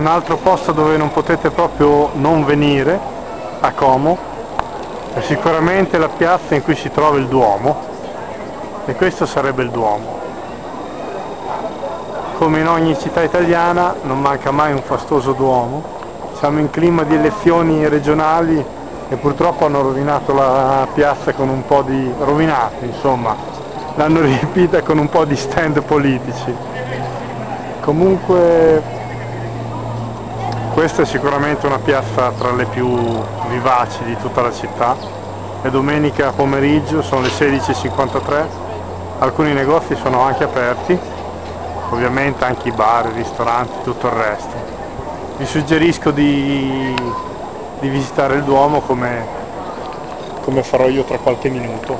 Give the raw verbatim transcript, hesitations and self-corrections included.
Un altro posto dove non potete proprio non venire a Como è sicuramente la piazza in cui si trova il Duomo, e questo sarebbe il Duomo. Come in ogni città italiana non manca mai un fastoso Duomo. Siamo in clima di elezioni regionali e purtroppo hanno rovinato la piazza con un po' di... rovinato, insomma, l'hanno riempita con un po' di stand politici. Comunque questa è sicuramente una piazza tra le più vivaci di tutta la città. È domenica pomeriggio, sono le sedici e cinquantatré, alcuni negozi sono anche aperti, ovviamente anche i bar, i ristoranti, tutto il resto. Vi suggerisco di, di visitare il Duomo come, come farò io tra qualche minuto.